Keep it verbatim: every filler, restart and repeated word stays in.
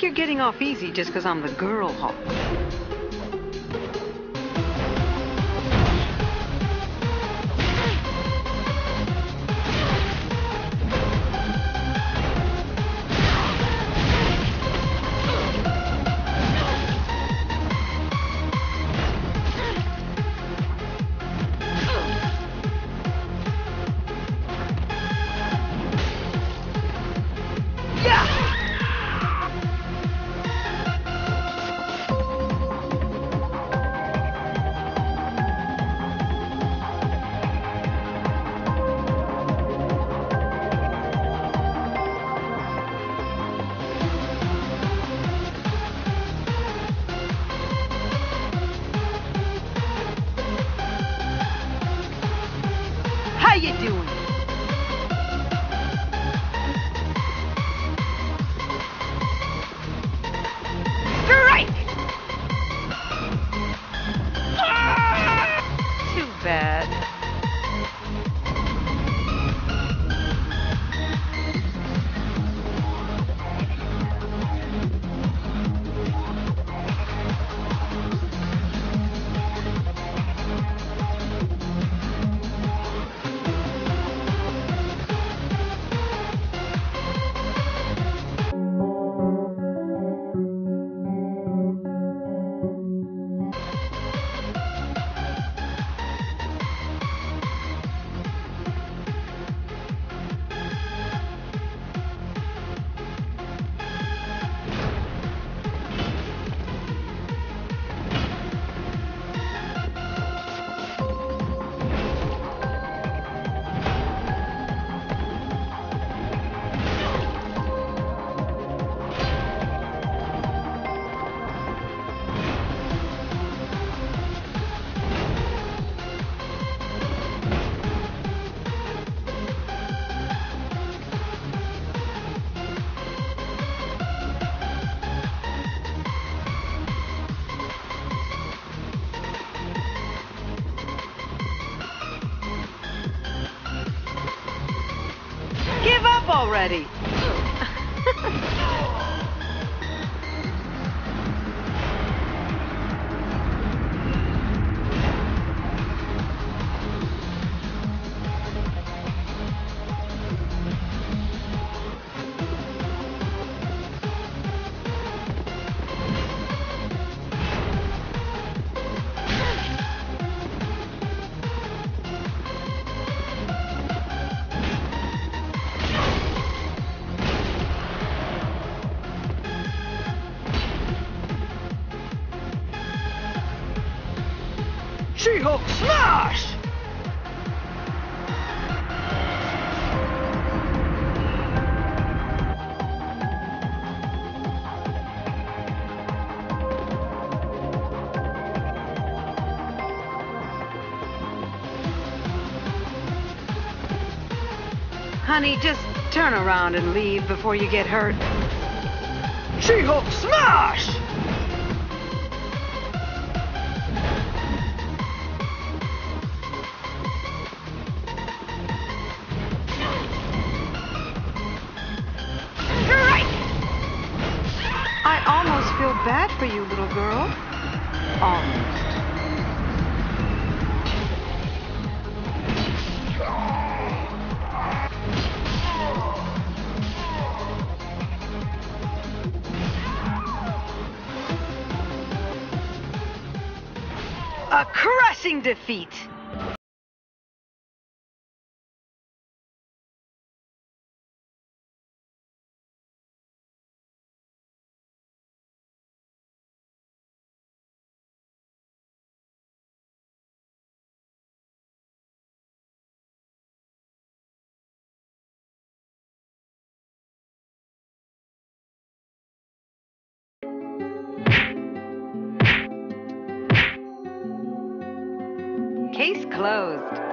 think you're getting off easy just because I'm the girl Hulk. How you doing? Strike! Ah! Too bad. Already. She-Hulk smash! Honey, just turn around and leave before you get hurt. She-Hulk smash! I feel bad for you, little girl. Almost. A crushing defeat. Case closed.